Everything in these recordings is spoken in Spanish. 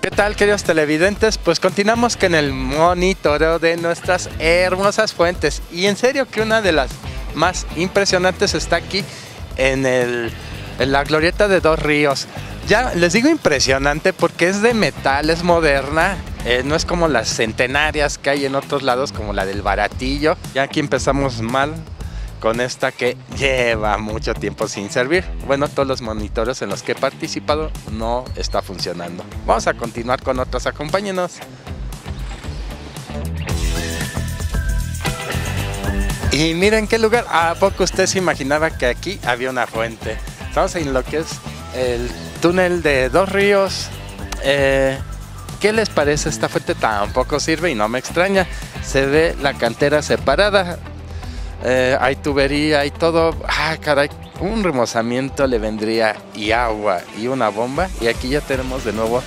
¿Qué tal, queridos televidentes? Pues continuamos con el monitoreo de nuestras hermosas fuentes. Y en serio que una de las más impresionantes está aquí en la Glorieta de Dos Ríos. Ya les digo impresionante porque es de metal, es moderna. No es como las centenarias que hay en otros lados, como la del Baratillo. Ya aquí empezamos mal con esta que lleva mucho tiempo sin servir. Bueno, todos los monitores en los que he participado no está funcionando. Vamos a continuar con otras, acompáñenos. Y miren qué lugar, ¿a poco usted se imaginaba que aquí había una fuente? Estamos en lo que es el túnel de Dos Ríos. ¿Qué les parece? Esta fuente tampoco sirve y no me extraña. Se ve la cantera separada. Hay tubería y todo. Ah, caray, un remozamiento le vendría, y agua y una bomba. Y aquí ya tenemos de nuevo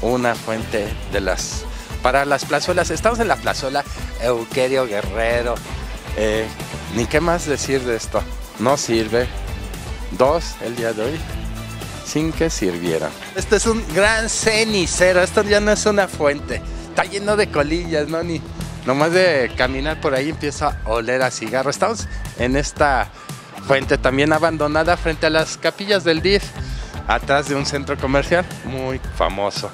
una fuente para las plazuelas. Estamos en la plazuela Eucario Guerrero. Ni qué más decir de esto. No sirve. Dos el día de hoy sin que sirviera. Este es un gran cenicero. Esto ya no es una fuente. Está lleno de colillas, ¿no? Ni nomás de caminar por ahí empieza a oler a cigarro. Estamos en esta fuente también abandonada frente a las capillas del DIF, atrás de un centro comercial muy famoso.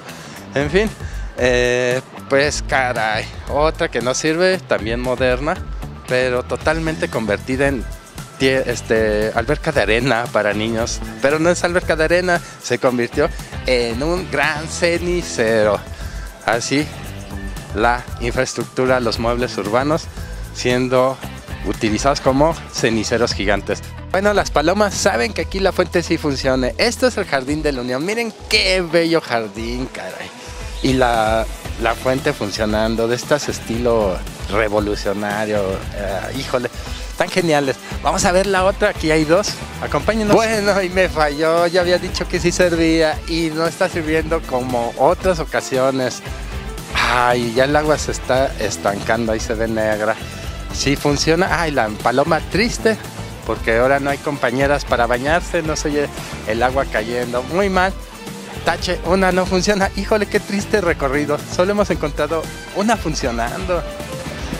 En fin, pues caray, otra que no sirve, también moderna, pero totalmente convertida en alberca de arena para niños. Pero no es alberca de arena, se convirtió en un gran cenicero. Así la infraestructura, los muebles urbanos siendo utilizados como ceniceros gigantes. Bueno, las palomas saben que aquí la fuente sí funcione. Esto es el Jardín de la Unión. Miren qué bello jardín, caray. Y la fuente funcionando, de estas estilo revolucionario. Híjole, tan geniales. Vamos a ver la otra, aquí hay dos, acompáñenos. Bueno, y me falló, ya había dicho que sí servía y no está sirviendo como otras ocasiones. Ay, ya el agua se está estancando, ahí se ve negra. Sí funciona. Ay, la paloma triste, porque ahora no hay compañeras para bañarse, no se oye el agua cayendo. Muy mal. Tache, una no funciona. Híjole, qué triste recorrido. Solo hemos encontrado una funcionando.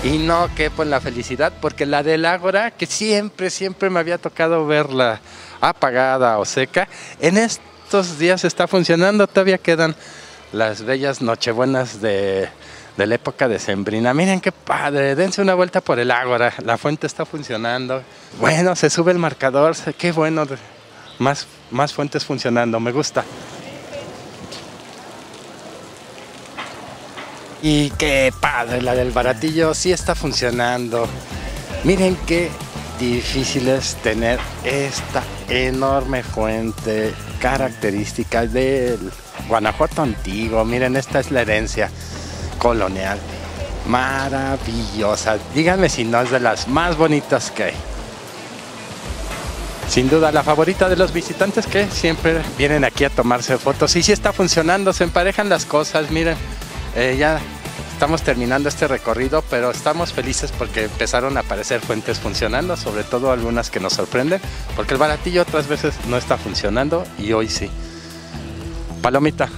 Y no quepo en la felicidad, porque la del Ágora, que siempre me había tocado verla apagada o seca, en estos días está funcionando. Todavía quedan las bellas nochebuenas de la época decembrina. Miren qué padre, dense una vuelta por el Ágora, la fuente está funcionando. Bueno, se sube el marcador, qué bueno, más fuentes funcionando, me gusta. Y qué padre, la del Baratillo sí está funcionando. Miren qué difícil es tener esta enorme fuente característica del Guanajuato antiguo. Miren, esta es la herencia colonial, maravillosa. Díganme si no es de las más bonitas que hay. Sin duda la favorita de los visitantes que siempre vienen aquí a tomarse fotos. Y sí está funcionando, se emparejan las cosas. Miren, ya estamos terminando este recorrido, pero estamos felices porque empezaron a aparecer fuentes funcionando, sobre todo algunas que nos sorprenden, porque el Baratillo otras veces no está funcionando y hoy sí. Palomita.